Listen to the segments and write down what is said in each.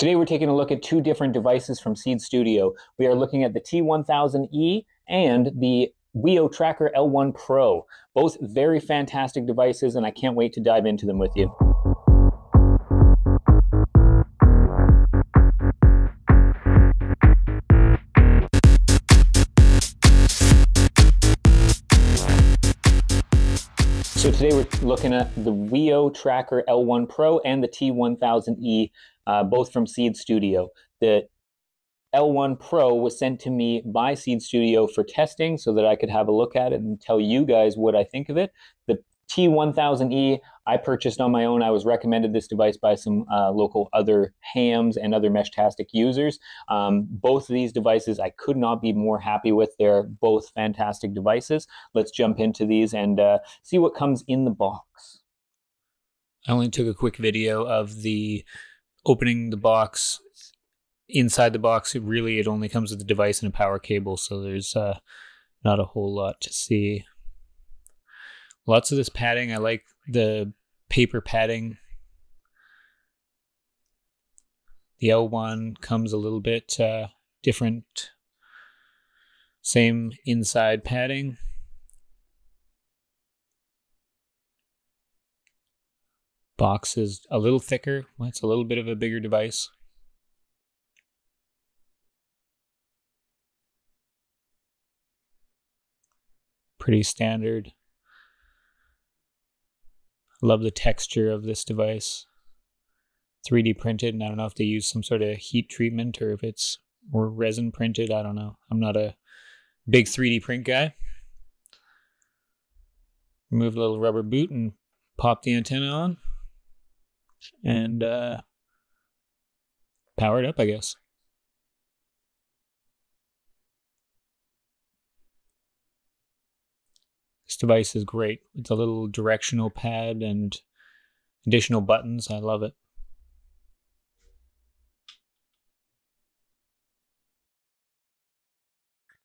Today we're taking a look at two different devices from Seeed Studio. We are looking at the T1000-E and the Wio Tracker L1 Pro. Both very fantastic devices, and I can't wait to dive into them with you. So today we're looking at the Wio Tracker L1 Pro and the T1000-E, both from Seeed Studio. The L1 Pro was sent to me by Seeed Studio for testing so that I could have a look at it and tell you guys what I think of it. The T1000-E I purchased on my own. I was recommended this device by some local other hams and other Meshtastic users. Both of these devices I could not be more happy with. They're both fantastic devices. Let's jump into these and see what comes in the box. I only took a quick video of the opening the box. Inside the box, it only comes with a device and a power cable, so there's not a whole lot to see. Lots of this padding. I like the paper padding. The L1 comes a little bit different. Same inside padding. Box is a little thicker. Well, it's a little bit of a bigger device. Pretty standard. Love the texture of this device. 3D printed, and I don't know if they use some sort of heat treatment or if it's more resin printed. I don't know. I'm not a big 3D print guy. Remove a little rubber boot and pop the antenna on. And power it up, I guess. This device is great with the little directional pad and additional buttons. I love it.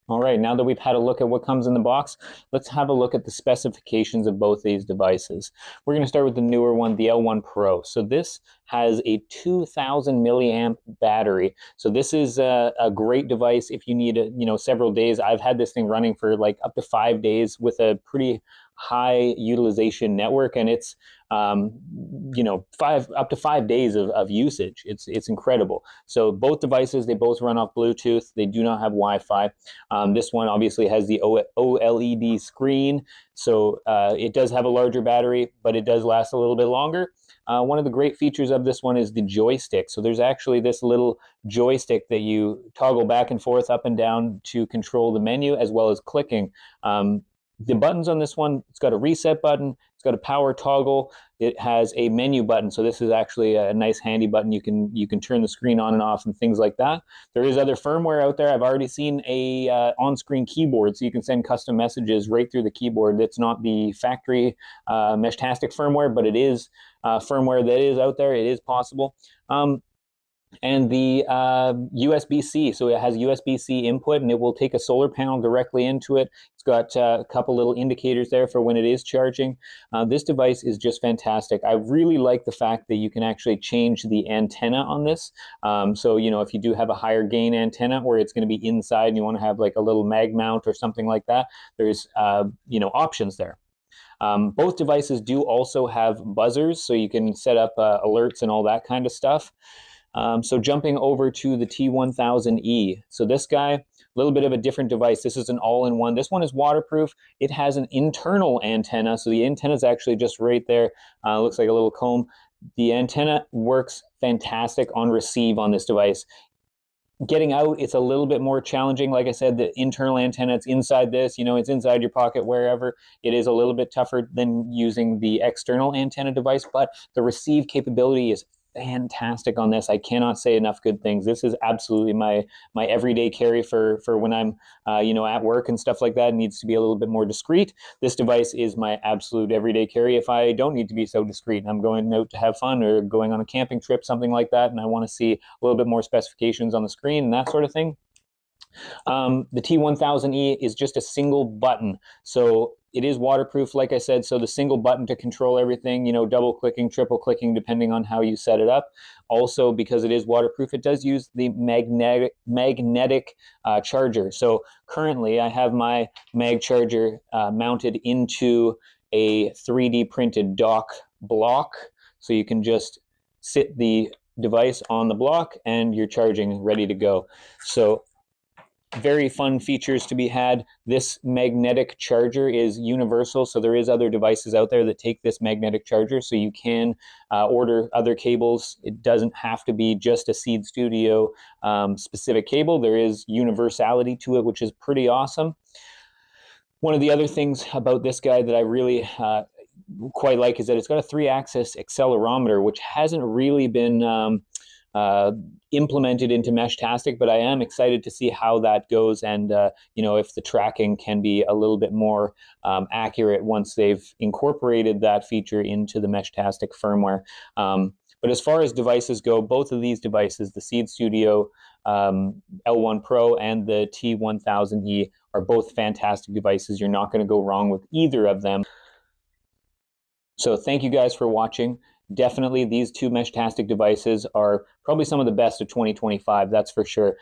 All right, now that we've had a look at what comes in the box, let's have a look at the specifications of both these devices. We're going to start with the newer one, the L1 Pro. So this has a 2,000 milliamp battery. So this is a great device if you need, several days. I've had this thing running for like up to 5 days with a pretty high utilization network, and it's up to five days of usage. It's incredible. So both devices, they both run off Bluetooth. They do not have Wi-Fi. This one obviously has the OLED screen, so it does have a larger battery, but it does last a little bit longer. One of the great features of this one is the joystick. So there's actually this little joystick that you toggle back and forth, up and down, to control the menu as well as clicking. The buttons on this one, it's got a reset button, it's got a power toggle, it has a menu button. So this is actually a nice handy button. You can turn the screen on and off and things like that. There is other firmware out there. I've already seen a on-screen keyboard, so you can send custom messages right through the keyboard. That's not the factory Meshtastic firmware, but it is firmware that is out there. It is possible. And the USB-C, so it has USB-C input, and it will take a solar panel directly into it. It's got a couple little indicators there for when it is charging. This device is just fantastic. I really like the fact that you can actually change the antenna on this. So, if you do have a higher gain antenna, or it's going to be inside and you want to have like a little mag mount or something like that, there's, options there. Both devices do also have buzzers, so you can set up alerts and all that kind of stuff. So jumping over to the T1000-E. So this guy, a little bit of a different device. This is an all-in-one. This one is waterproof. It has an internal antenna. So the antenna is actually just right there. Looks like a little comb. The antenna works fantastic on receive on this device. Getting out, it's a little bit more challenging. Like I said, the internal antenna, it's inside this, it's inside your pocket, wherever. It is a little bit tougher than using the external antenna device, but the receive capability is fantastic on this. I cannot say enough good things. This is absolutely my everyday carry for when I'm at work and stuff like that. It needs to be a little bit more discreet. This device is my absolute everyday carry if I don't need to be so discreet and I'm going out to have fun or going on a camping trip, something like that, and I want to see a little bit more specifications on the screen and that sort of thing. The T1000-E is just a single button. So It is waterproof, like I said, so the single button to control everything, you know, double clicking, triple clicking, depending on how you set it up. Also, because it is waterproof, it does use the magnetic charger. So currently I have my mag charger mounted into a 3D printed dock block. So you can just sit the device on the block and you're charging, ready to go. So very fun features to be had. This magnetic charger is universal, so there is other devices out there that take this magnetic charger, so you can order other cables. It doesn't have to be just a Seeed Studio specific cable. There is universality to it, which is pretty awesome. One of the other things about this guy that I really quite like is that it's got a 3-axis accelerometer, which hasn't really been implemented into Meshtastic, but I am excited to see how that goes, and you know, if the tracking can be a little bit more accurate once they've incorporated that feature into the Meshtastic firmware. But as far as devices go, both of these devices, the Seeed Studio L1 Pro and the T1000-E, are both fantastic devices. You're not going to go wrong with either of them. So thank you guys for watching. Definitely, these two Meshtastic devices are probably some of the best of 2025. That's for sure.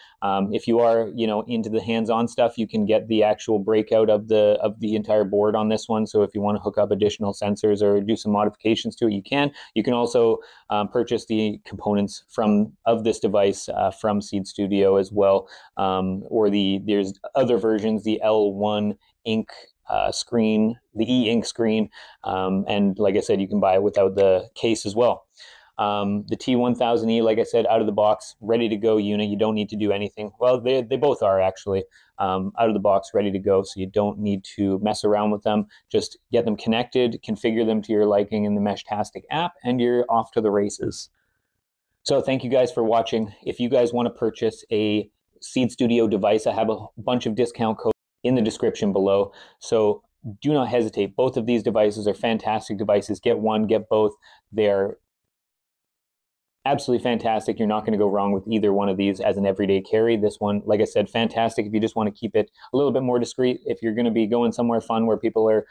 If you are, you know, into the hands-on stuff, you can get the actual breakout of the entire board on this one. So if you want to hook up additional sensors or do some modifications to it, you can. You can also purchase the components of this device from Seeed Studio as well. There's other versions, the L1 Ink screen, the e-ink screen, and like I said, you can buy it without the case as well. The T1000-E, like I said, out of the box, ready to go unit. You don't need to do anything. Well, they both are actually out of the box, ready to go, so you don't need to mess around with them. Just get them connected, configure them to your liking in the Meshtastic app, and you're off to the races. So thank you guys for watching. If you guys want to purchase a Seeed Studio device, I have a bunch of discount codes in the description below, so do not hesitate. Both of these devices are fantastic devices. Get one, get both. They're absolutely fantastic. You're not going to go wrong with either one of these as an everyday carry. This one, like I said, fantastic if you just want to keep it a little bit more discreet, if you're going to be going somewhere fun where people are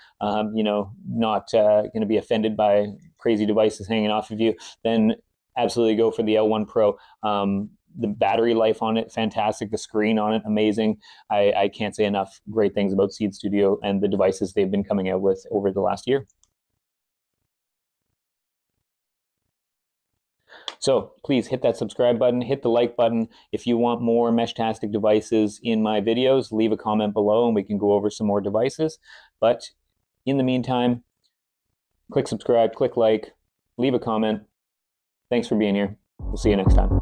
you know, not going to be offended by crazy devices hanging off of you, then absolutely go for the L1 Pro. The battery life on it, fantastic. The screen on it, amazing. I can't say enough great things about Seeed Studio and the devices they've been coming out with over the last year. So please hit that subscribe button, hit the like button. If you want more Meshtastic devices in my videos, leave a comment below and we can go over some more devices. But in the meantime, click subscribe, click like, leave a comment. Thanks for being here. We'll see you next time.